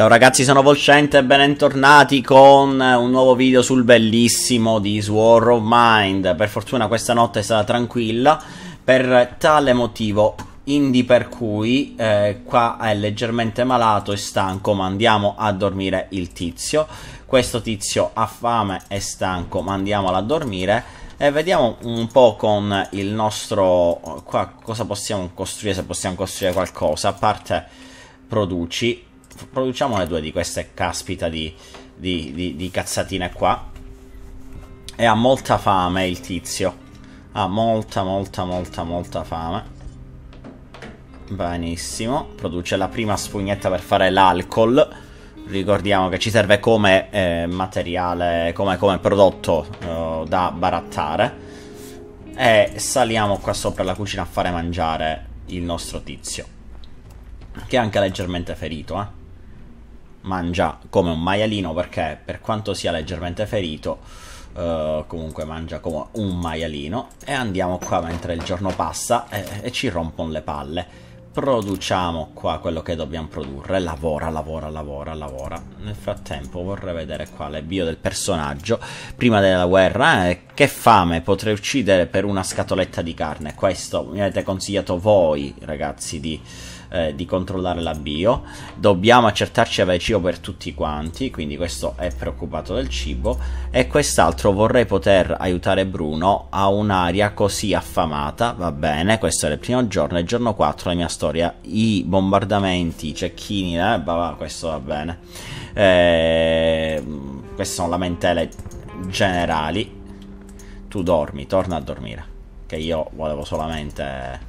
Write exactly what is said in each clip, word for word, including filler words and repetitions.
Ciao ragazzi, sono Volscente e bentornati con un nuovo video sul bellissimo This War of Mine. Per fortuna questa notte è stata tranquilla, per tale motivo, indi per cui eh, qua è leggermente malato e stanco, ma andiamo a dormire il tizio. Questo tizio ha fame e stanco, ma andiamolo a dormire. E vediamo un po' con il nostro... qua cosa possiamo costruire, se possiamo costruire qualcosa. A parte produci, produciamo le due di queste caspita di, di, di, di cazzatine qua. E ha molta fame il tizio, ha molta molta molta molta fame. Benissimo, produce la prima spugnetta per fare l'alcol. Ricordiamo che ci serve come eh, materiale, come, come prodotto eh, da barattare. E saliamo qua sopra la cucina a fare mangiare il nostro tizio, che è anche leggermente ferito, eh. Mangia come un maialino, perché per quanto sia leggermente ferito eh, comunque mangia come un maialino. E andiamo qua mentre il giorno passa e, e ci rompono le palle. Produciamo qua quello che dobbiamo produrre. Lavora, lavora, lavora, lavora. Nel frattempo vorrei vedere qua le bio del personaggio prima della guerra. eh, Che fame, potrei uccidere per una scatoletta di carne. Questo mi avete consigliato voi ragazzi di... Eh, di controllare la bio. Dobbiamo accertarci avere cibo per tutti quanti, quindi questo è preoccupato del cibo. E quest'altro vorrei poter aiutare Bruno a un'aria così affamata. Va bene, questo era il primo giorno, il giorno quattro la mia storia, i bombardamenti, i cecchini, eh, bah, questo va bene. eh, Queste sono lamentele generali. Tu dormi, torna a dormire, che io volevo solamente... che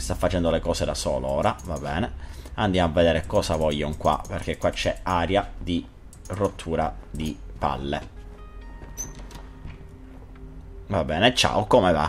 sta facendo le cose da solo ora, va bene. Andiamo a vedere cosa vogliono qua, perché qua c'è aria di rottura di palle. Va bene, ciao, come va?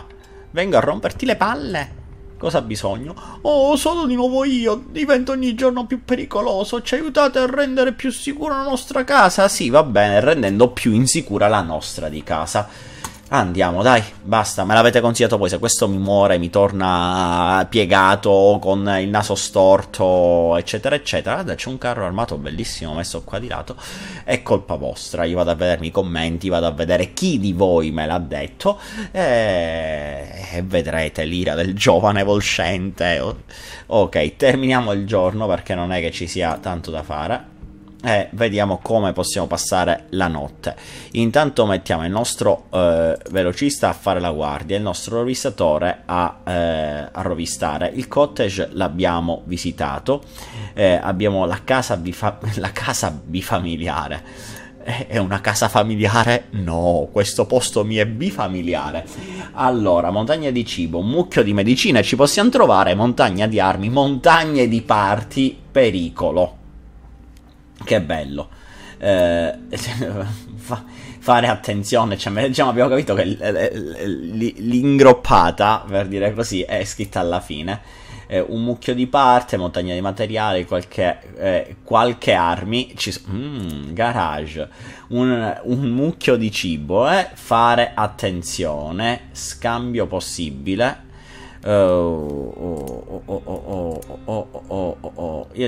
Vengo a romperti le palle. Cosa ha bisogno? Oh, sono di nuovo io, divento ogni giorno più pericoloso. Ci aiutate a rendere più sicura la nostra casa? Sì, va bene, rendendo più insicura la nostra di casa. Andiamo, dai, basta, me l'avete consigliato voi. Se questo mi muore, mi torna piegato, con il naso storto, eccetera, eccetera. Guarda, c'è un carro armato bellissimo messo qua di lato. È colpa vostra. Io vado a vedermi i commenti, vado a vedere chi di voi me l'ha detto. E... e vedrete l'ira del giovane Volscente. Ok, terminiamo il giorno, perché non è che ci sia tanto da fare. E vediamo come possiamo passare la notte. Intanto mettiamo il nostro eh, velocista a fare la guardia, il nostro rovistatore a, eh, a rovistare. Il cottage l'abbiamo visitato, eh, abbiamo la casa, bifa la casa bifamiliare. È una casa familiare? No, questo posto mi è bifamiliare. Allora, montagna di cibo, mucchio di medicina, ci possiamo trovare, montagna di armi, montagne di parti, pericolo. Che bello. eh, fa, Fare attenzione, cioè, diciamo, abbiamo capito che l'ingroppata, per dire così, è scritta alla fine. eh, Un mucchio di parte, montagna di materiali, qualche, eh, qualche armi ci, mm, garage, un, un mucchio di cibo. eh. Fare attenzione. Scambio possibile. Io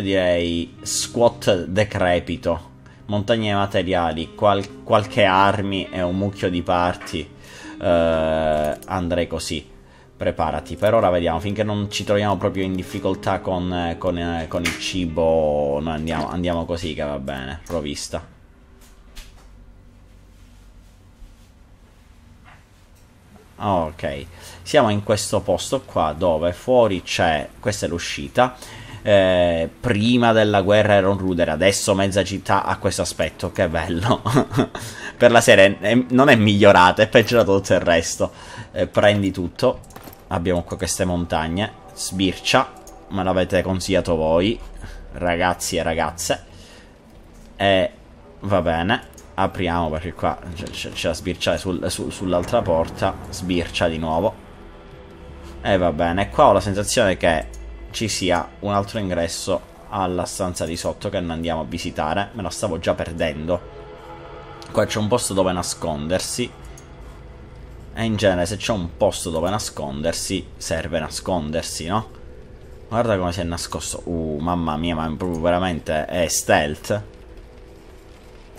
direi squat decrepito, montagne di materiali, qual qualche armi e un mucchio di parti. uh, Andrei così. Preparati, per ora vediamo, finché non ci troviamo proprio in difficoltà con, con, con il cibo. Noi andiamo, andiamo così, che va bene. Provvista. Ok, siamo in questo posto qua dove fuori c'è, questa è l'uscita. eh, Prima della guerra era un rudere, adesso mezza città ha questo aspetto, che bello. Per la serie è, non è migliorata, è peggiorato tutto il resto. eh, Prendi tutto. Abbiamo qua queste montagne, sbircia, me l'avete consigliato voi ragazzi e ragazze. E va bene, apriamo, perché qua c'è da sbirciare sul, su, sull'altra porta. Sbircia di nuovo. E va bene, qua ho la sensazione che ci sia un altro ingresso alla stanza di sotto che non andiamo a visitare. Me la stavo già perdendo. Qua c'è un posto dove nascondersi, e in genere se c'è un posto dove nascondersi serve nascondersi, no? Guarda come si è nascosto. Uh, mamma mia, ma proprio veramente è stealth.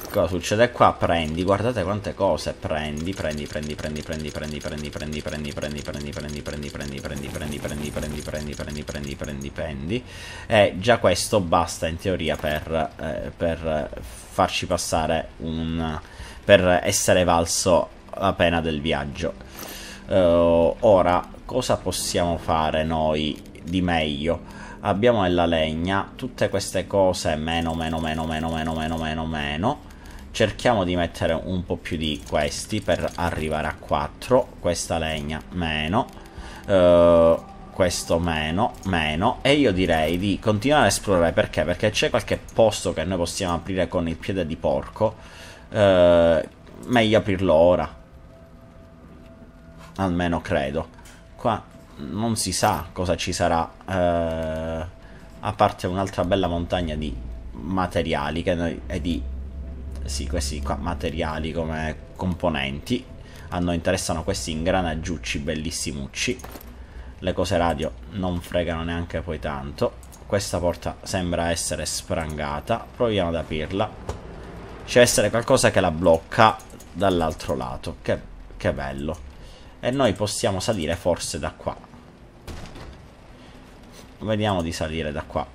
Cosa succede qua? Prendi, guardate quante cose. Prendi, prendi, prendi, prendi, prendi, prendi, prendi, prendi, prendi, prendi, prendi, prendi, prendi, prendi, prendi, prendi, prendi, prendi, prendi, prendi, prendi, prendi, prendi. E già questo basta in teoria per per farci passare un... per essere valso la pena del viaggio. Ora, cosa possiamo fare noi di meglio? Abbiamo nella legna tutte queste cose, meno, meno, meno, meno, meno, meno, meno, meno. Cerchiamo di mettere un po' più di questi per arrivare a quattro. Questa legna, meno. Uh, questo, meno, meno. E io direi di continuare a esplorare. Perché? Perché c'è qualche posto che noi possiamo aprire con il piede di porco. Uh, meglio aprirlo ora. Almeno credo. Qua... non si sa cosa ci sarà, eh, a parte un'altra bella montagna di materiali che noi, e di sì, questi qua materiali come componenti. A noi interessano questi ingranaggiucci bellissimucci. Le cose radio non fregano neanche poi tanto. Questa porta sembra essere sprangata, proviamo ad aprirla. C'è essere qualcosa che la blocca dall'altro lato, che, che bello. E noi possiamo salire forse da qua. Vediamo di salire da qua,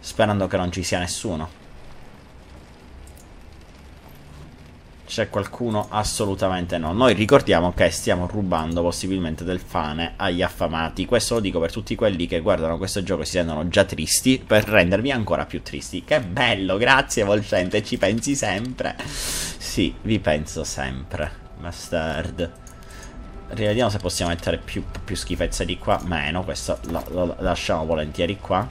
sperando che non ci sia nessuno. C'è qualcuno? Assolutamente no. Noi ricordiamo che stiamo rubando possibilmente del fane agli affamati. Questo lo dico per tutti quelli che guardano questo gioco e si sentono già tristi, per rendervi ancora più tristi. Che bello, grazie Volscente, ci pensi sempre. Sì, vi penso sempre, bastard. Rivediamo se possiamo mettere più, più schifezze di qua. Meno, questo lo, lo lasciamo volentieri qua.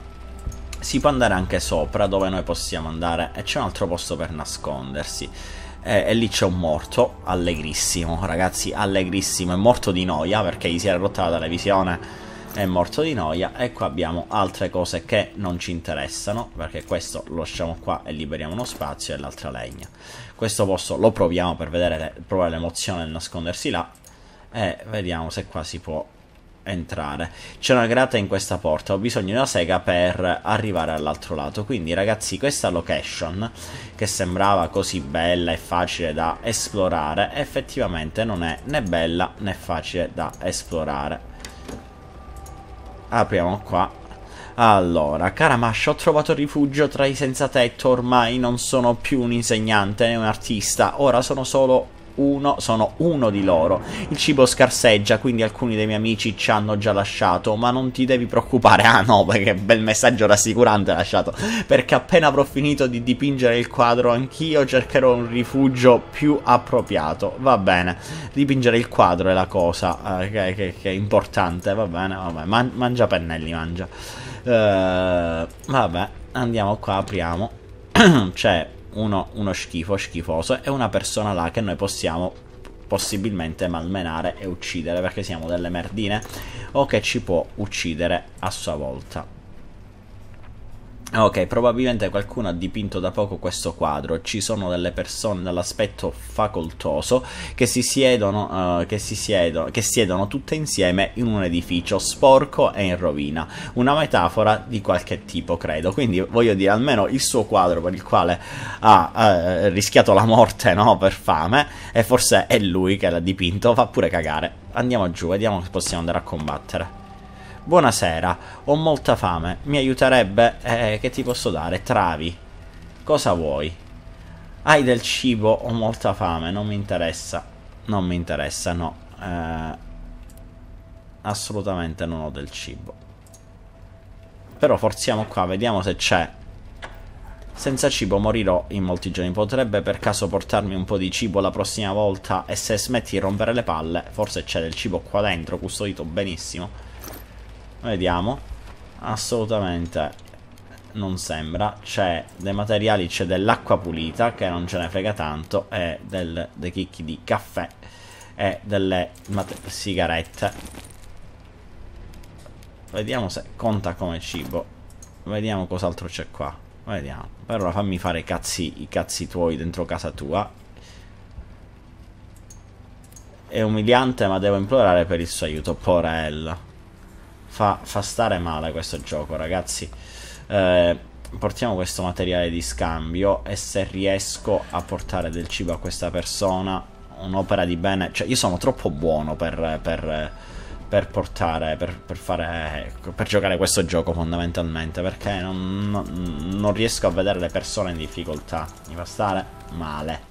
Si può andare anche sopra, dove noi possiamo andare. E c'è un altro posto per nascondersi. E, e lì c'è un morto, allegrissimo, ragazzi, allegrissimo. È morto di noia, perché gli si era rotta la televisione. È morto di noia. E qua abbiamo altre cose che non ci interessano, perché questo lo lasciamo qua e liberiamo uno spazio. E l'altra legna. Questo posto lo proviamo per vedere, provare l'emozione del nascondersi là. E vediamo se qua si può entrare. C'è una grata in questa porta. Ho bisogno di una sega per arrivare all'altro lato. Quindi ragazzi, questa location che sembrava così bella e facile da esplorare, effettivamente non è né bella né facile da esplorare. Apriamo qua. Allora, cara Masha, ho trovato rifugio tra i senzatetto. Ormai non sono più un insegnante né un artista. Ora sono solo... Uno, sono uno di loro. Il cibo scarseggia, quindi alcuni dei miei amici ci hanno già lasciato. Ma non ti devi preoccupare. Ah no, perché bel messaggio rassicurante lasciato. Perché appena avrò finito di dipingere il quadro, anch'io cercherò un rifugio più appropriato. Va bene. Dipingere il quadro è la cosa eh, che, che, che è importante. Va bene, va bene. Man mangia pennelli, mangia. Uh, vabbè, andiamo qua, apriamo. C'è... Uno, uno schifo, schifoso, e una persona là che noi possiamo possibilmente malmenare e uccidere, perché siamo delle merdine, o che ci può uccidere a sua volta. Ok, probabilmente qualcuno ha dipinto da poco questo quadro. Ci sono delle persone dall'aspetto facoltoso che si siedono, uh, che si siedono, che siedono tutte insieme in un edificio sporco e in rovina. Una metafora di qualche tipo, credo. Quindi voglio dire, almeno il suo quadro per il quale ha uh, rischiato la morte, no? Per fame. E forse è lui che l'ha dipinto. Fa pure cagare. Andiamo giù, vediamo se possiamo andare a combattere. Buonasera, ho molta fame, mi aiuterebbe, eh, che ti posso dare? Travi, cosa vuoi? Hai del cibo, ho molta fame, non mi interessa, non mi interessa, no, eh, assolutamente non ho del cibo. Però forziamo qua, vediamo se c'è. Senza cibo morirò in molti giorni. Potrebbe per caso portarmi un po' di cibo la prossima volta? E se smetti di rompere le palle, forse c'è del cibo qua dentro, custodito benissimo. Vediamo. Assolutamente non sembra. C'è dei materiali, c'è dell'acqua pulita, che non ce ne frega tanto, e del, dei chicchi di caffè e delle sigarette. Vediamo se conta come cibo. Vediamo cos'altro c'è qua. Vediamo. Per ora fammi fare i cazzi, i cazzi tuoi dentro casa tua. È umiliante, ma devo implorare per il suo aiuto. Porella. fa, fa stare male questo gioco, ragazzi. eh, Portiamo questo materiale di scambio, e se riesco a portare del cibo a questa persona, un'opera di bene. Cioè, io sono troppo buono per, per, per portare, per, per fare, per giocare questo gioco fondamentalmente, perché non, non, non riesco a vedere le persone in difficoltà. Mi fa stare male.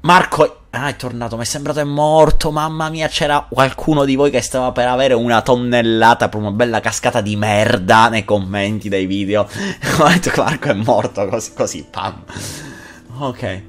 Marco, ah, è tornato, mi è sembrato è morto. Mamma mia, c'era qualcuno di voi che stava per avere una tonnellata, per una bella cascata di merda nei commenti dei video. Ho detto Marco è morto, così, così, pam. Ok,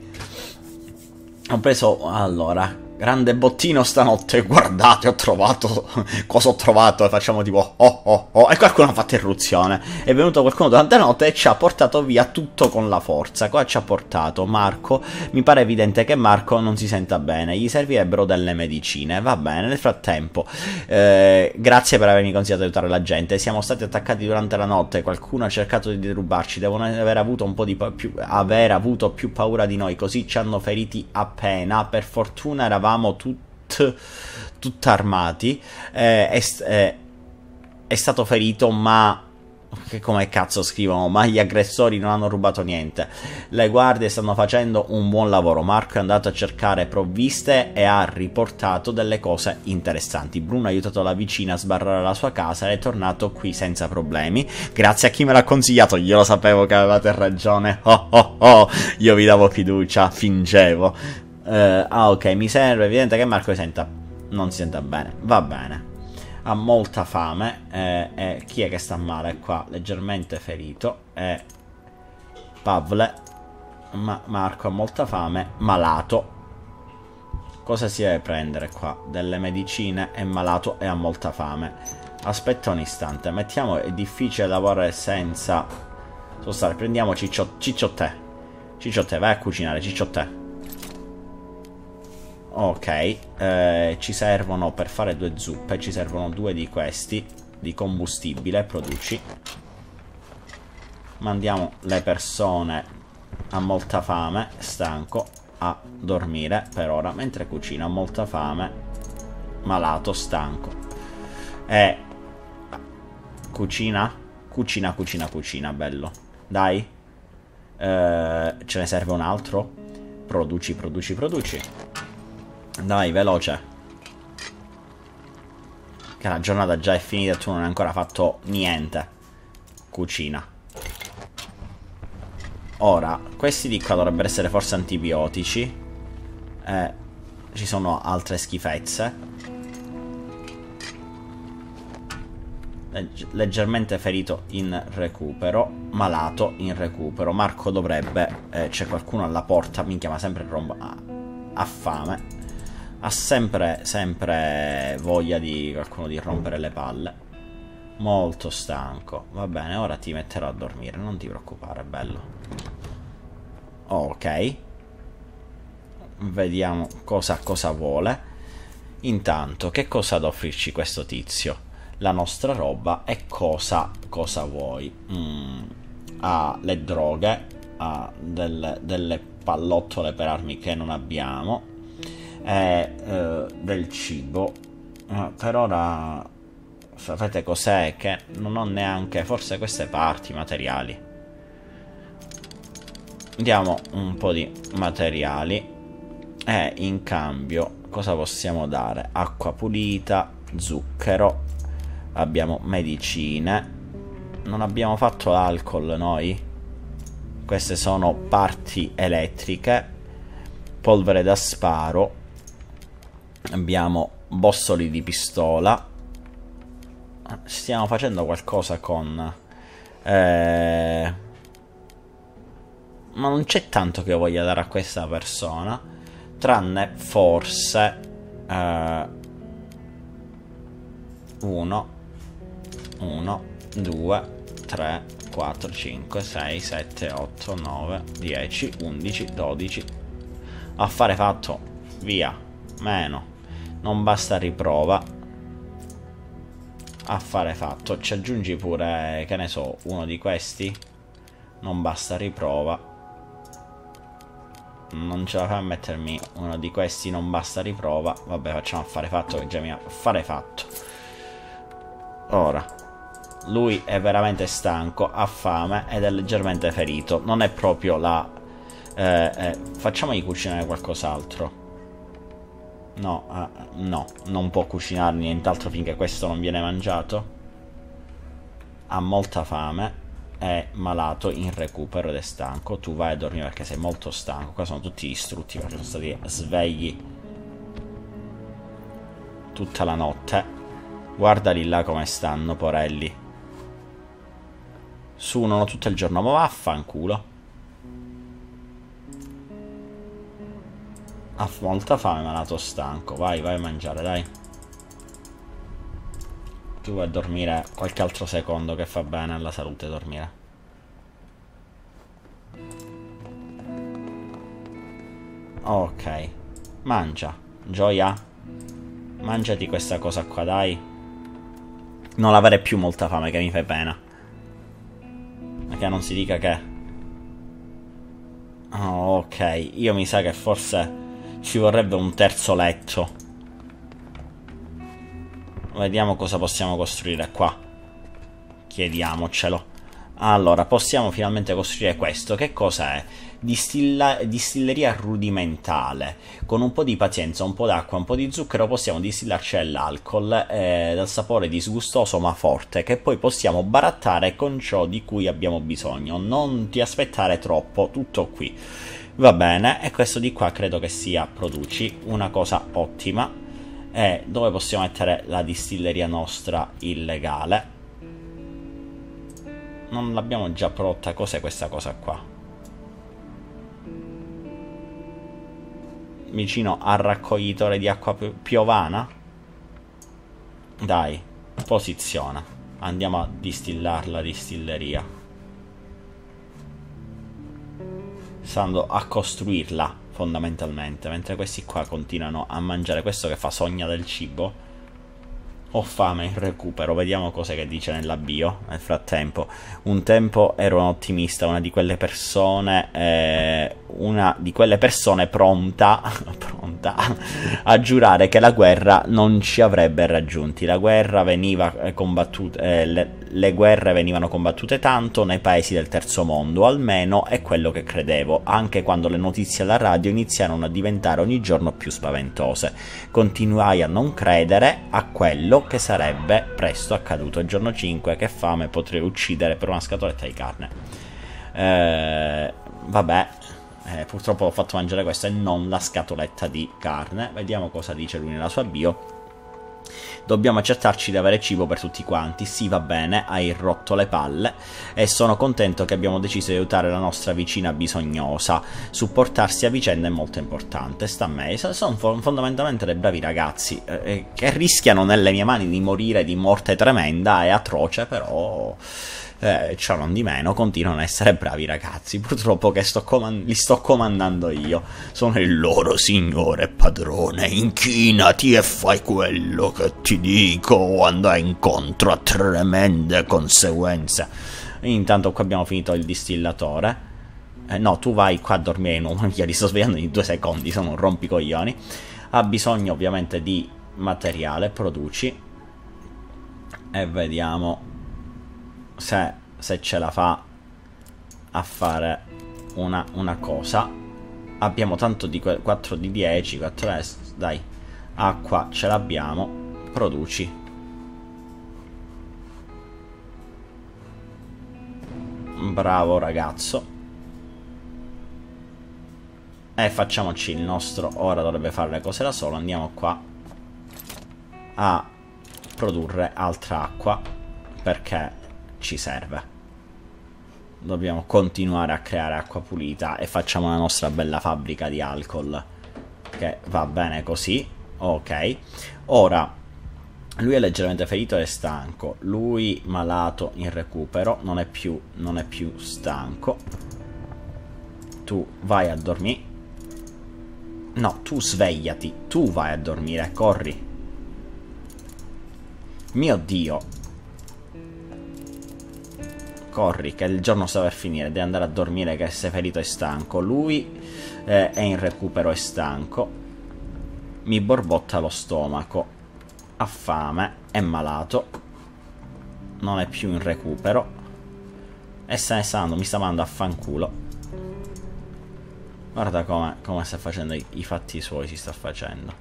ho preso, allora, grande bottino stanotte. Guardate, ho trovato, cosa ho trovato, e facciamo tipo oh oh oh, e qualcuno ha fatto irruzione. È venuto qualcuno durante la notte e ci ha portato via tutto con la forza. Qua ci ha portato Marco. Mi pare evidente che Marco non si senta bene, gli servirebbero delle medicine. Va bene, nel frattempo eh, grazie per avermi consigliato di aiutare la gente. Siamo stati attaccati durante la notte, qualcuno ha cercato di derubarci. Devono aver avuto un po' di più, aver avuto più paura di noi, così ci hanno feriti appena. Per fortuna eravamo Tut, tutto armati. eh, è, eh, è stato ferito, ma che come cazzo scrivono, ma gli aggressori non hanno rubato niente. Le guardie stanno facendo un buon lavoro. Marco è andato a cercare provviste e ha riportato delle cose interessanti. Bruno ha aiutato la vicina a sbarrare la sua casa ed è tornato qui senza problemi, grazie a chi me l'ha consigliato. Io lo sapevo che avevate ragione. Oh oh oh, io vi davo fiducia, fingevo. Uh, ah ok, mi serve, è evidente che Marco senta, non si senta bene, va bene. Ha molta fame, eh, eh, chi è che sta male qua? Leggermente ferito, eh, Pavle. Ma Marco ha molta fame, malato. Cosa si deve prendere qua? Delle medicine, è malato e ha molta fame. Aspetta un istante, mettiamo, è difficile lavorare senza sostare. Prendiamo ciccio, ciccio tè. Ciccio tè, vai a cucinare, ciccio tè. Ok, eh, ci servono per fare due zuppe, ci servono due di questi, di combustibile, produci. Mandiamo le persone, a molta fame, stanco, a dormire per ora, mentre cucina, ha molta fame, malato, stanco. E cucina, cucina, cucina, cucina, bello. Dai, eh, ce ne serve un altro? Produci, produci, produci. Dai, veloce, che la giornata già è finita e tu non hai ancora fatto niente. Cucina. Ora, questi di qua dovrebbero essere forse antibiotici. eh, Ci sono altre schifezze. Legg- Leggermente ferito in recupero, malato in recupero. Marco dovrebbe, eh, c'è qualcuno alla porta. Minchia, ma sempre rombo. Ha, ha fame. Ha sempre, sempre voglia di qualcuno di rompere le palle. Molto stanco. Va bene, ora ti metterò a dormire, non ti preoccupare, bello. Ok, vediamo cosa, cosa vuole. Intanto, che cosa ha da offrirci questo tizio? La nostra roba. E cosa, cosa vuoi? Mm, ha le droghe, ha delle, delle pallottole per armi che non abbiamo, è eh, del cibo. Eh, per ora sapete cos'è, che non ho neanche forse queste parti materiali. Diamo un po' di materiali e in cambio cosa possiamo dare? Acqua pulita, zucchero, abbiamo medicine. Non abbiamo fatto l'alcol noi? Queste sono parti elettriche, polvere da sparo. Abbiamo bossoli di pistola. Stiamo facendo qualcosa con... Eh... Ma non c'è tanto che io voglia dare a questa persona, tranne forse... Eh... uno, uno, due, tre, quattro, cinque, sei, sette, otto, nove, dieci, undici, dodici. Affare fatto, via. Meno, non basta riprova. Affare fatto. Ci aggiungi pure, che ne so, uno di questi. Non basta riprova. Non ce la fa a mettermi uno di questi. Non basta riprova. Vabbè, facciamo affare fatto, che già mi ha affare fatto. Ora, lui è veramente stanco, ha fame ed è leggermente ferito. Non è proprio la... Eh, eh, facciamogli cucinare qualcos'altro. No, eh, no, non può cucinare nient'altro finché questo non viene mangiato. Ha molta fame, è malato, in recupero ed è stanco. Tu vai a dormire perché sei molto stanco. Qua sono tutti distrutti perché sono stati svegli tutta la notte. Guardali là come stanno, porelli. Suonano tutto il giorno, ma vaffanculo. Ha molta fame, malato, stanco. Vai, vai a mangiare, dai. Tu vai a dormire qualche altro secondo, che fa bene alla salute dormire. Ok. Mangia, Gioia. Mangiati questa cosa qua, dai. Non avere più molta fame, che mi fai pena. Ma che non si dica che... Oh, ok. Io mi sa che forse ci vorrebbe un terzo letto. Vediamo cosa possiamo costruire qua. Chiediamocelo. Allora, possiamo finalmente costruire questo. Che cos'è? Distilla... distilleria rudimentale. Con un po' di pazienza, un po' d'acqua, un po' di zucchero possiamo distillarci dell'alcol eh, dal sapore disgustoso ma forte, che poi possiamo barattare con ciò di cui abbiamo bisogno. Non ti aspettare troppo, tutto qui. Va bene, e questo di qua credo che sia produci una cosa ottima. E dove possiamo mettere la distilleria nostra illegale? Non l'abbiamo già prodotta, cos'è questa cosa qua? Vicino al raccoglitore di acqua piovana? Dai, posiziona. Andiamo a distillare la distilleria. Stando a costruirla, fondamentalmente. Mentre questi qua continuano a mangiare. Questo che fa, sogna del cibo. Ho fame, in recupero. Vediamo cosa che dice nell'avvio. Nel frattempo, un tempo ero un ottimista, una di quelle persone eh, una di quelle persone pronta pronta a giurare che la guerra non ci avrebbe raggiunti. La guerra veniva combattuta eh, le, le guerre venivano combattute tanto nei paesi del terzo mondo, almeno è quello che credevo, anche quando le notizie alla radio iniziarono a diventare ogni giorno più spaventose. Continuai a non credere a quello che sarebbe presto accaduto. Giorno cinque, che fame, potrei uccidere per una scatoletta di carne. Eh, vabbè, eh, purtroppo ho fatto mangiare questo e non la scatoletta di carne. Vediamo cosa dice lui nella sua bio. Dobbiamo accertarci di avere cibo per tutti quanti. Sì, va bene, hai rotto le palle e sono contento che abbiamo deciso di aiutare la nostra vicina bisognosa. Supportarsi a vicenda è molto importante. Sta a me. Sono fondamentalmente dei bravi ragazzi eh, che rischiano nelle mie mani di morire di morte tremenda e atroce, però eh, ciò non di meno continuano a essere bravi ragazzi. Purtroppo che sto li sto comandando io. Sono il loro signore padrone. Inchinati e fai quello che ti dico o andai incontro a tremende conseguenze. Intanto qua abbiamo finito il distillatore. Eh, no, tu vai qua a dormire in un... li sto svegliando in due secondi, sono un rompicoglioni. Ha bisogno ovviamente di materiale, produci. E vediamo se, se ce la fa a fare una, una cosa. Abbiamo tanto di quattro di dieci, quattro S, dai. Acqua ce l'abbiamo. Produci. Bravo ragazzo. E facciamoci il nostro. Ora dovrebbe fare le cose da solo. Andiamo qua a produrre altra acqua, perché ci serve. Dobbiamo continuare a creare acqua pulita e facciamo la nostra bella fabbrica di alcol, che va bene così. Ok. Ora lui è leggermente ferito e stanco. Lui malato, in recupero. Non è più, non è più stanco. Tu vai a dormire. No, tu svegliati. Tu vai a dormire, corri. Mio Dio. Corri, che il giorno sta per finire. Devi andare a dormire che sei ferito e stanco. Lui eh, è in recupero e stanco. Mi borbotta lo stomaco. Ha fame, è malato. non è più in recupero e se ne sta andando, mi sta mandando a fanculo. Guarda come, come sta facendo i, i fatti suoi, si sta facendo.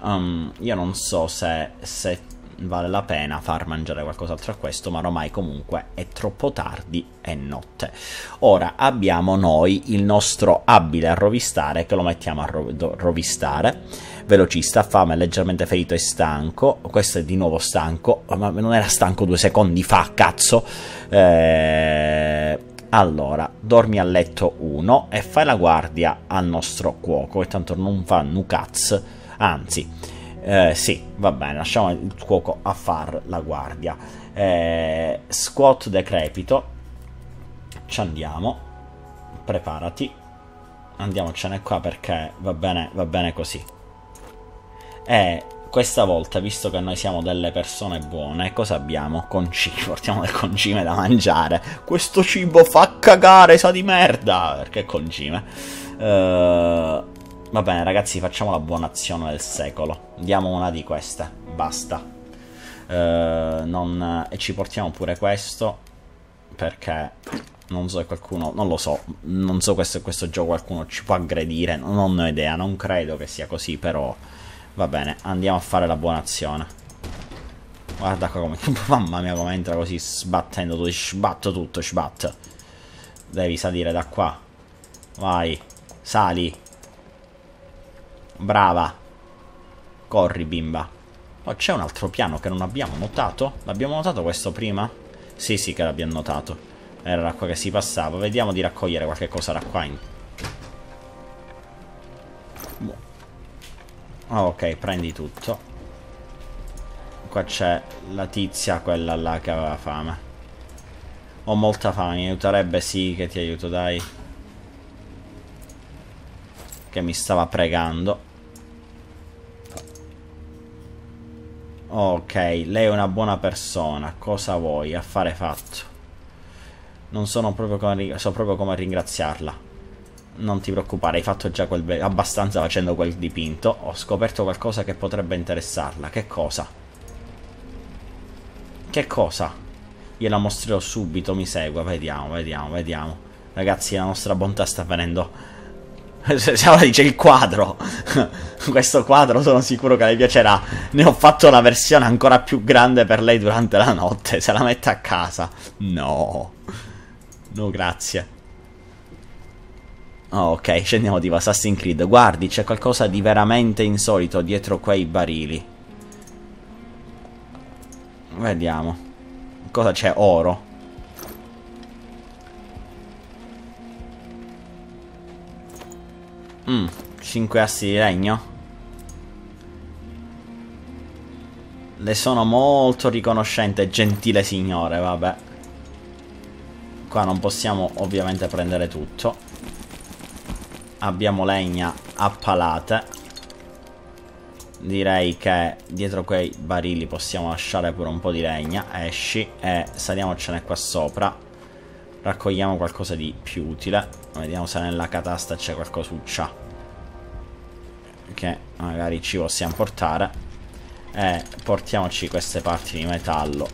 um, Io non so se, se vale la pena far mangiare qualcos'altro a questo, ma ormai comunque è troppo tardi, è notte. Ora abbiamo noi il nostro abile a rovistare, che lo mettiamo a rovistare. Velocista, fame, leggermente ferito e stanco. Questo è di nuovo stanco, ma non era stanco due secondi fa, cazzo. eh, Allora, dormi a letto uno e fai la guardia al nostro cuoco, che tanto non fa nucaz. Anzi, Eh, sì, va bene, lasciamo il cuoco a far la guardia. eh, Squat decrepito, ci andiamo. Preparati, andiamocene qua perché va bene, va bene così. E questa volta, visto che noi siamo delle persone buone, cosa abbiamo? Concime, portiamo del concime da mangiare. Questo cibo fa cagare, sa di merda. Perché concime? Ehm... Va bene ragazzi, facciamo la buona azione del secolo. Diamo una di queste, basta. eh, non... E ci portiamo pure questo, perché non so se qualcuno... Non lo so, non so questo, questo gioco qualcuno ci può aggredire, non ho idea, non credo che sia così, però va bene, andiamo a fare la buona azione. Guarda qua come... Mamma mia come entra così sbattendo tutto, sbatto tutto, sbatto. Devi salire da qua. Vai, sali. Brava. Corri bimba. Oh, c'è un altro piano che non abbiamo notato? L'abbiamo notato questo prima? Sì sì che l'abbiamo notato. Era da qua che si passava. Vediamo di raccogliere qualche cosa da qua in... Ok, prendi tutto. Qua c'è la tizia, quella là che aveva fame. Ho molta fame, mi aiuterebbe? Sì che ti aiuto, dai. Che mi stava pregando. Ok, lei è una buona persona. Cosa vuoi? Affare fatto. Non sono proprio come, so proprio come ringraziarla. Non ti preoccupare, hai fatto già quel abbastanza facendo quel dipinto. Ho scoperto qualcosa che potrebbe interessarla. Che cosa? Che cosa? Gliela mostrerò subito, mi segua. Vediamo, vediamo, vediamo. Ragazzi, la nostra bontà sta venendo... Ora dice il quadro. Questo quadro sono sicuro che le piacerà. Ne ho fatto una versione ancora più grande per lei durante la notte. Se la mette a casa. No. No grazie. Oh, ok, scendiamo di Assassin's Creed. Guardi, c'è qualcosa di veramente insolito dietro quei barili. Vediamo. Cosa c'è? Oro. Mm, cinque assi di legno. Le sono molto riconoscente, gentile signore, vabbè. Qua non possiamo ovviamente prendere tutto. Abbiamo legna a palate. Direi che dietro quei barili possiamo lasciare pure un po' di legna. Esci e saliamocene qua sopra. Raccogliamo qualcosa di più utile. Vediamo se nella catasta c'è qualcosuccia che magari ci possiamo portare. E portiamoci queste parti di metallo.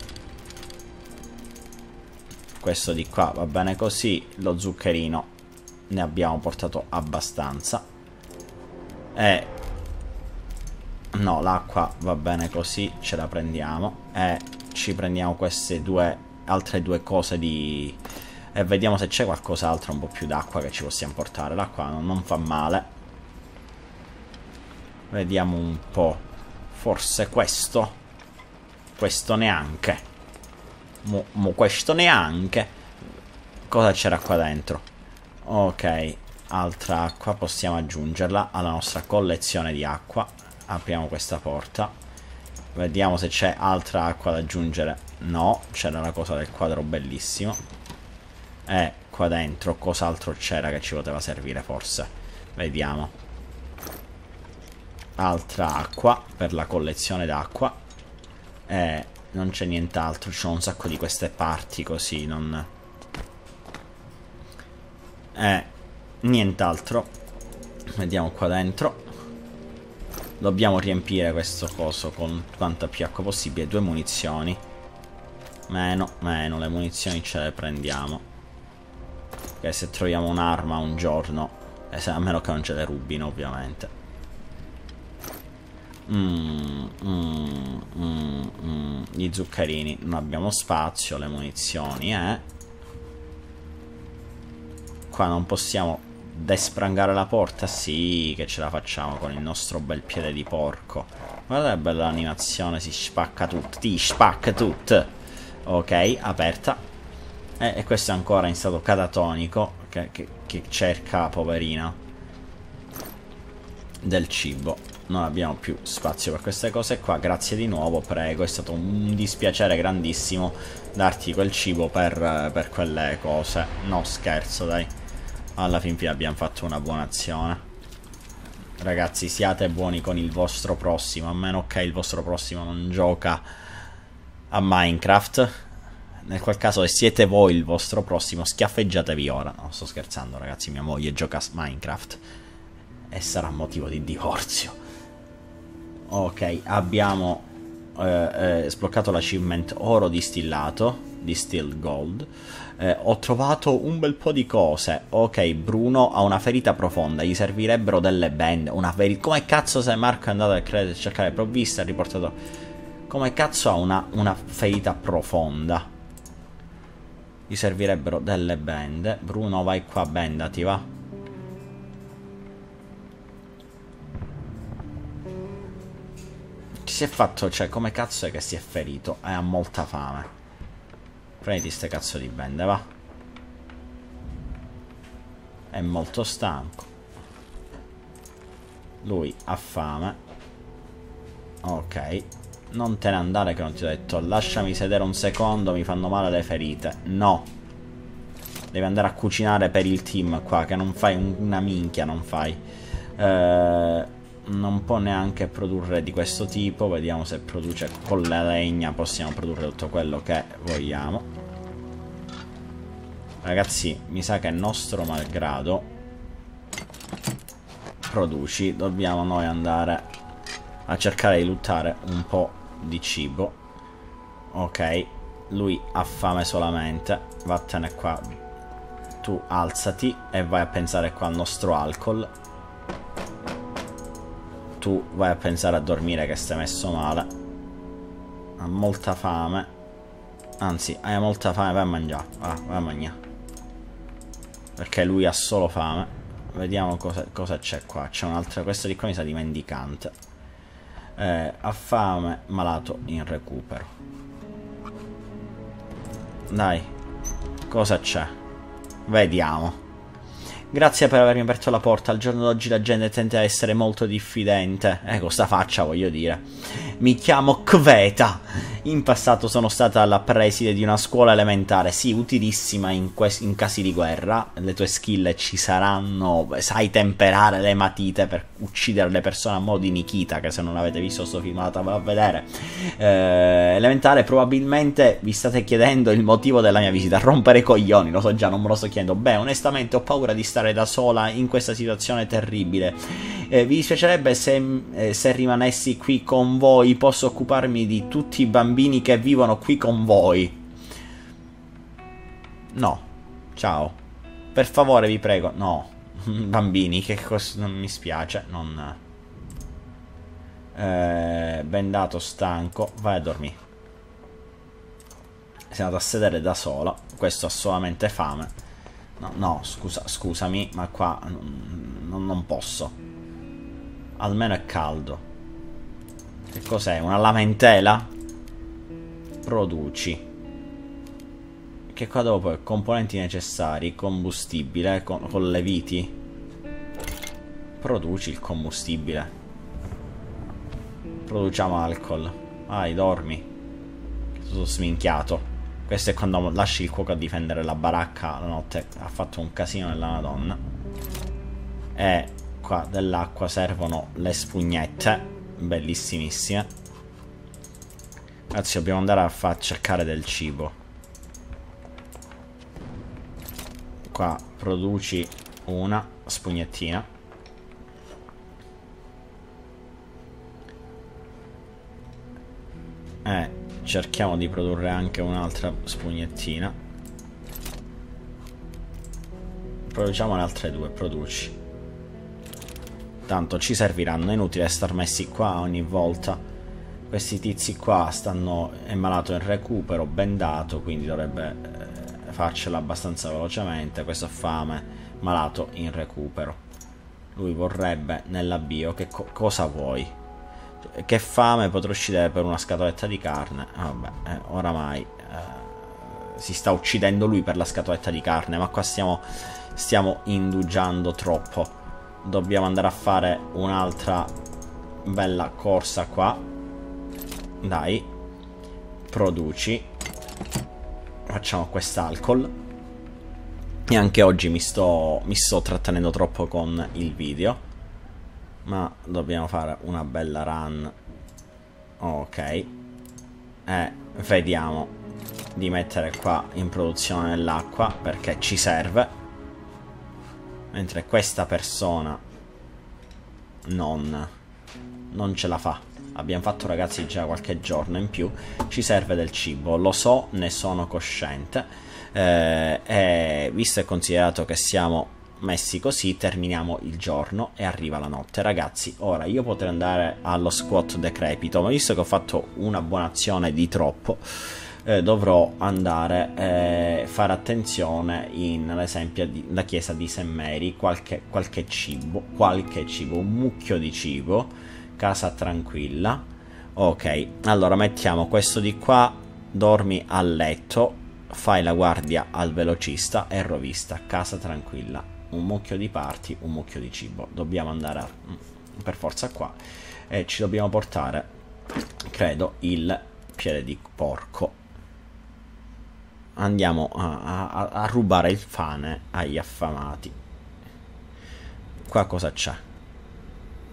Questo di qua va bene così. Lo zuccherino ne abbiamo portato abbastanza. E no, l'acqua va bene così, ce la prendiamo. E ci prendiamo queste due, altre due cose di... E vediamo se c'è qualcos'altro, un po' più d'acqua che ci possiamo portare. L'acqua non, non fa male. Vediamo un po'. Forse questo. Questo neanche. Mo, mo questo neanche. Cosa c'era qua dentro? Ok, altra acqua. Possiamo aggiungerla alla nostra collezione di acqua. Apriamo questa porta. Vediamo se c'è altra acqua da aggiungere. No, c'era la cosa del quadro bellissimo. Eh, qua dentro cos'altro c'era che ci poteva servire forse? Vediamo. Altra acqua per la collezione d'acqua. Eh, non c'è nient'altro. C'è un sacco di queste parti così, non... Eh, nient'altro. Vediamo qua dentro. Dobbiamo riempire questo coso con quanta più acqua possibile. Due munizioni. Meno, meno, le munizioni ce le prendiamo. Che se troviamo un'arma un giorno, eh, a meno che non ce le rubino, ovviamente. Mm, mm, mm, mm. Gli zuccherini, non abbiamo spazio. Le munizioni, eh. Qua non possiamo desprangare la porta. Sì, che ce la facciamo con il nostro bel piede di porco. Guarda che bella animazione, si spacca tutto. Ti spacca tutto. Ok, aperta. Eh, e questo è ancora in stato catatonico, che, che, che cerca, poverina, del cibo. Non abbiamo più spazio per queste cose qua. Grazie di nuovo, prego. È stato un dispiacere grandissimo darti quel cibo per, per quelle cose. No, scherzo, dai. Alla fin fine abbiamo fatto una buona azione. Ragazzi, siate buoni con il vostro prossimo. A meno che il vostro prossimo non gioca a Minecraft. Nel qual caso, se siete voi il vostro prossimo, schiaffeggiatevi ora. No, sto scherzando, ragazzi. Mia moglie gioca a Minecraft e sarà motivo di divorzio. Ok, abbiamo eh, eh, sbloccato l'achievement oro distillato, distilled gold. Eh, ho trovato un bel po' di cose. Ok, Bruno ha una ferita profonda, gli servirebbero delle bende. Una ferita. Come cazzo se Marco è andato a cercare provvista, ha riportato. Come cazzo ha una, una ferita profonda? Gli servirebbero delle bende. Bruno, vai qua, bendati, va. Ci si è fatto, cioè, come cazzo è che si è ferito? Eh, ha molta fame. Prenditi ste cazzo di bende, va. È molto stanco. Lui ha fame. Ok. Non te ne andare che non ti ho detto. Lasciami sedere un secondo, mi fanno male le ferite. No. Devi andare a cucinare per il team qua, che non fai una minchia, non fai. eh, Non può neanche produrre di questo tipo. Vediamo se produce con la legna. Possiamo produrre tutto quello che vogliamo. Ragazzi, mi sa che è nostro malgrado. Produci. Dobbiamo noi andare a cercare di lottare un po' di cibo. Ok, lui ha fame solamente. Vattene qua. Tu alzati e vai a pensare qua al nostro alcol. Tu vai a pensare a dormire, che stai messo male. Ha molta fame. Anzi, hai molta fame, vai a mangiare. Ah, vai a mangiare. Perché lui ha solo fame. Vediamo cosa, cosa c'è qua. C'è un'altra. Questa di qua mi sa di mendicante. Eh, ha fame, malato in recupero. Dai, cosa c'è? Vediamo. Grazie per avermi aperto la porta. Al giorno d'oggi la gente tende a essere molto diffidente. Ecco, sta faccia, voglio dire. Mi chiamo Kveta. In passato sono stata la preside di una scuola elementare. Sì, utilissima in, in casi di guerra. Le tue skill ci saranno. Sai temperare le matite per uccidere le persone a modo di Nikita. Che se non avete visto sto filmato va a vedere. eh, Elementare, probabilmente vi state chiedendo il motivo della mia visita. Rompere i coglioni, lo so già, non me lo sto chiedendo. Beh, onestamente ho paura di stare da sola in questa situazione terribile. Eh, vi dispiacerebbe se, eh, se rimanessi qui con voi? Posso occuparmi di tutti i bambini che vivono qui con voi? No, ciao, per favore, vi prego. No, bambini, che cosa, non mi spiace, non. Eh, bendato, stanco, vai a dormire. Sei andato a sedere da sola. Questo ha solamente fame. No, no, scusa, scusami, ma qua non, non posso. Almeno è caldo. Che cos'è? Una lamentela? Produci. Che qua dopo è componenti necessari, combustibile, con, con le viti. Produci il combustibile. Produciamo alcol. Vai, dormi. Tutto sminchiato. Questo è quando lasci il cuoco a difendere la baracca la notte. Ha fatto un casino della madonna. E qua dell'acqua, servono le spugnette. Bellissimissime. Ragazzi, dobbiamo andare a far cercare del cibo. Qua produci una spugnettina. E cerchiamo di produrre anche un'altra spugnettina. Produciamo le altre due, produci. Tanto ci serviranno, è inutile star messi qua ogni volta. Questi tizi qua stanno, è malato in recupero, bendato, quindi dovrebbe eh, farcela abbastanza velocemente. Questo ha fame, malato in recupero. Lui vorrebbe nell'avvio, che co cosa vuoi? Che fame, potrò uccidere per una scatoletta di carne. Vabbè, eh, oramai eh, si sta uccidendo lui per la scatoletta di carne. Ma qua stiamo, stiamo indugiando troppo. Dobbiamo andare a fare un'altra bella corsa qua. Dai, produci. Facciamo quest'alcol. E anche oggi mi sto, mi sto trattenendo troppo con il video, ma dobbiamo fare una bella run. Ok, e vediamo di mettere qua in produzione l'acqua, perché ci serve. Mentre questa persona non, non ce la fa. Abbiamo fatto, ragazzi, già qualche giorno in più. Ci serve del cibo, lo so, ne sono cosciente, eh, e visto e considerato che siamo messi così, terminiamo il giorno e arriva la notte. Ragazzi, ora io potrei andare allo squat decrepito, ma visto che ho fatto una buona azione di troppo, eh, dovrò andare e eh, fare attenzione in, ad esempio, la chiesa di Saint Mary, qualche, qualche cibo, qualche cibo, un mucchio di cibo, casa tranquilla. Ok, allora mettiamo questo di qua, dormi a letto, fai la guardia al velocista e rovista, casa tranquilla. Un mucchio di parti, un mucchio di cibo. Dobbiamo andare a, per forza qua, e ci dobbiamo portare, credo, il piede di porco. Andiamo a, a, a rubare il fane agli affamati. Qua cosa c'è?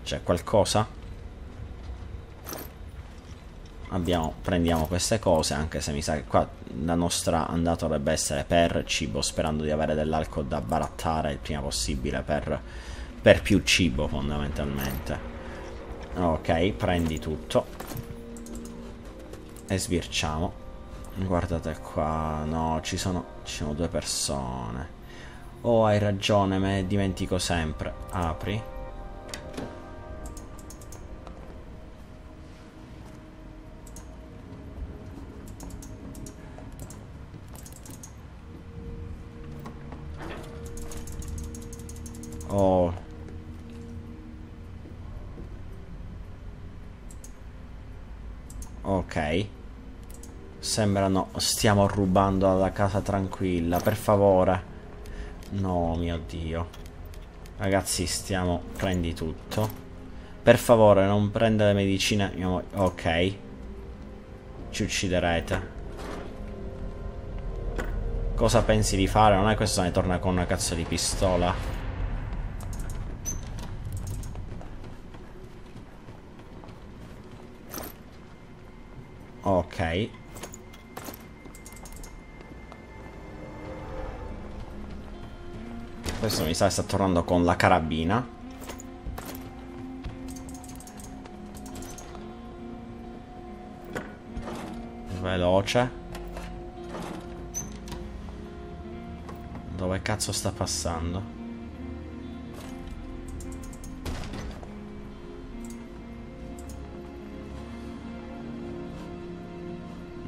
C'è qualcosa? Abbiamo, prendiamo queste cose, anche se mi sa che qua la nostra andata dovrebbe essere per cibo, sperando di avere dell'alcol da barattare il prima possibile per, per più cibo, fondamentalmente. Ok, prendi tutto e sbirciamo. Guardate qua, no, ci sono, ci sono due persone. Oh, hai ragione, me ne dimentico sempre. Apri. Oh. Ok, sembrano, stiamo rubando alla casa tranquilla, per favore. No, mio Dio. Ragazzi, stiamo, prendi tutto. Per favore, non prendere medicine. Ok, ci ucciderete. Cosa pensi di fare? Non è questo, ne torna con una cazzo di pistola. Ok, questo mi sa che sta tornando con la carabina. Veloce. Dove cazzo sta passando?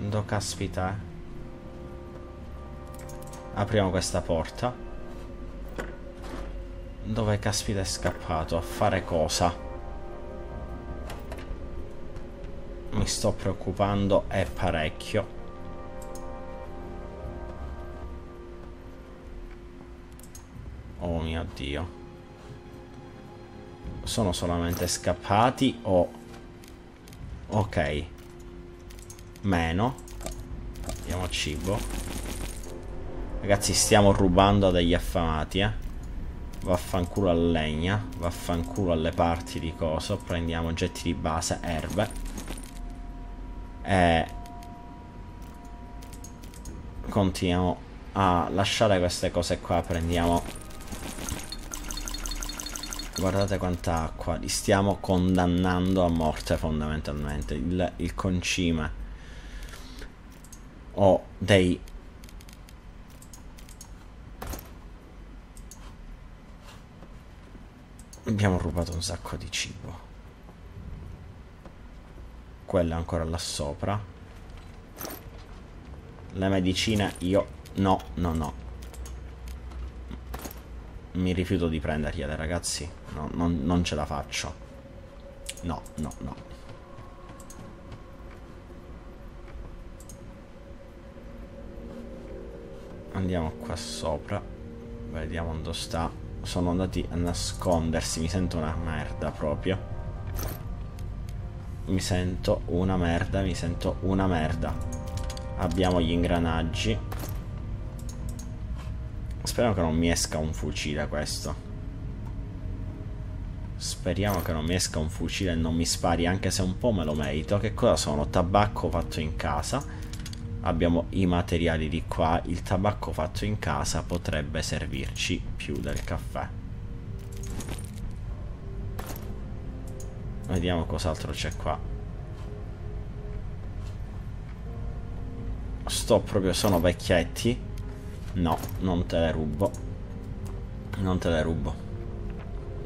Do caspita, eh. Apriamo questa porta. Dove caspita è scappato? A fare cosa? Mi sto preoccupando, è parecchio. Oh mio Dio. Sono solamente scappati o... Ok, meno. Abbiamo cibo. Ragazzi, stiamo rubando dagli affamati, eh. Vaffanculo alla legna, vaffanculo alle parti di coso. Prendiamo oggetti di base, erbe. E continuiamo a lasciare queste cose qua. Prendiamo, guardate quanta acqua. Li stiamo condannando a morte, fondamentalmente. Il, il concime. ho dei... Abbiamo rubato un sacco di cibo. Quella ancora là sopra. La medicina io... No, no, no. Mi rifiuto di prendergliela, ragazzi. No, non, non ce la faccio. No, no, no. Andiamo qua sopra. Vediamo dove sta. Sono andati a nascondersi. Mi sento una merda proprio. Mi sento una merda, mi sento una merda. Abbiamo gli ingranaggi. Speriamo che non mi esca un fucile questo. Speriamo che non mi esca un fucile e non mi spari, anche se un po' me lo merito. Che cosa sono? Tabacco fatto in casa. Abbiamo i materiali di qua. Il tabacco fatto in casa potrebbe servirci più del caffè. Vediamo cos'altro c'è qua. Sto proprio... sono vecchietti. No, non te le rubo. Non te le rubo.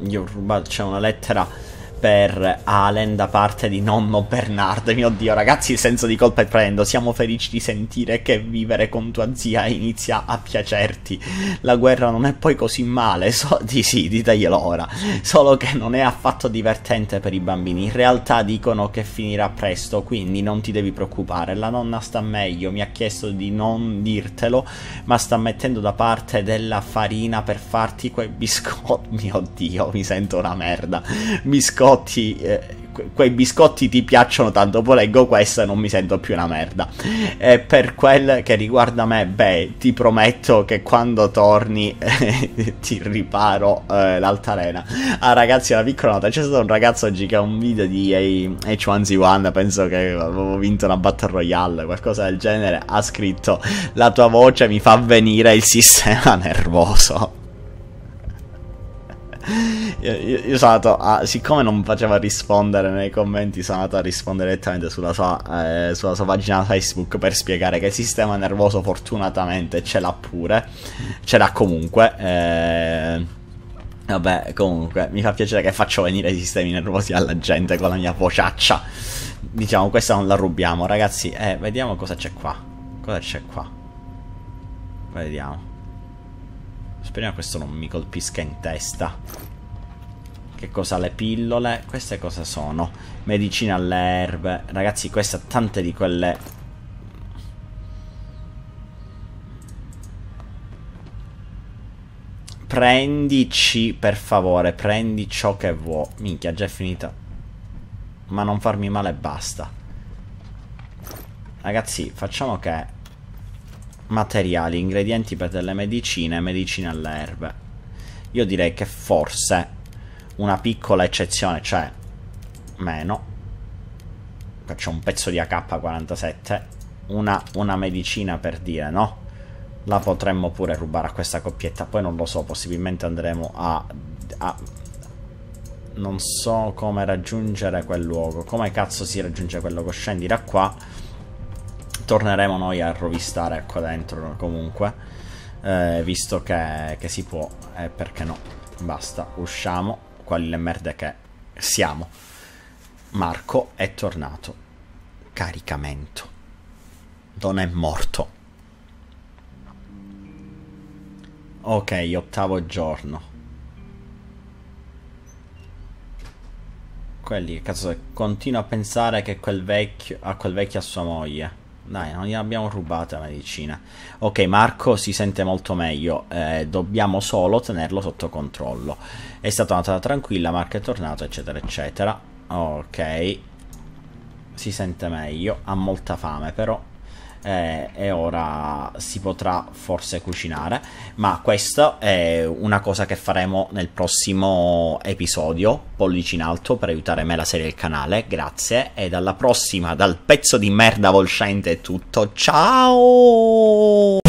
Io ho rubato... c'è una lettera per Allen da parte di nonno Bernard. Mio Dio, ragazzi, il senso di colpa è tremendo. Siamo felici di sentire che vivere con tua zia inizia a piacerti. La guerra non è poi così male. So di sì, ditaglielo ora. Solo che non è affatto divertente per i bambini. In realtà dicono che finirà presto, quindi non ti devi preoccupare. La nonna sta meglio. Mi ha chiesto di non dirtelo, ma sta mettendo da parte della farina per farti quei biscotti. Mio Dio, mi sento una merda. Biscotti. Eh, quei biscotti ti piacciono tanto, poi leggo questo e non mi sento più una merda. E per quel che riguarda me, beh, ti prometto che quando torni eh, ti riparo eh, l'altalena. Ah ragazzi, una piccola nota, c'è stato un ragazzo oggi che ha un video di H uno Z uno, penso che avevo vinto una battle royale, qualcosa del genere, ha scritto: la tua voce mi fa venire il sistema nervoso. Io, io, io sono andato a... siccome non faceva rispondere nei commenti, sono andato a rispondere direttamente sulla sua, eh, sulla sua pagina Facebook per spiegare che il sistema nervoso fortunatamente ce l'ha pure. Ce l'ha comunque. Eh... Vabbè, comunque, mi fa piacere che faccio venire i sistemi nervosi alla gente con la mia vociaccia. Diciamo, questa non la rubiamo, ragazzi. Eh, vediamo cosa c'è qua. Cosa c'è qua? Vediamo. Speriamo che questo non mi colpisca in testa. Che cosa? Le pillole? Queste cosa sono? Medicina alle erbe. Ragazzi, queste tante di quelle... Prendici, per favore. Prendi ciò che vuoi. Minchia, già è finita. Ma non farmi male e basta. Ragazzi, facciamo che... materiali, ingredienti per delle medicine, medicine alle erbe. Io direi che forse una piccola eccezione, cioè meno, faccio un pezzo di A K quarantasette, una, una medicina per dire, no? La potremmo pure rubare a questa coppietta, poi non lo so, possibilmente andremo a... a non so come raggiungere quel luogo, come cazzo si raggiunge quel luogo, scendi da qua. Torneremo noi a rovistare qua dentro comunque, eh, visto che, che si può, eh, perché no? Basta, usciamo, quali le merde che siamo. Marco è tornato. Caricamento. Non è morto. Ok, ottavo giorno. Quelli, cazzo, continuo a pensare che quel vecchio, a quel vecchio a sua moglie. Dai, non gliel'abbiamo rubata la medicina. Ok, Marco si sente molto meglio, eh, dobbiamo solo tenerlo sotto controllo. È stata una notte tranquilla, Marco è tornato, eccetera eccetera. Ok, si sente meglio, ha molta fame però, eh, e ora si potrà forse cucinare. Ma questa è una cosa che faremo nel prossimo episodio. Pollice in alto per aiutare me, la serie e il canale. Grazie e alla prossima. Dal pezzo di merda Volscente è tutto. Ciao.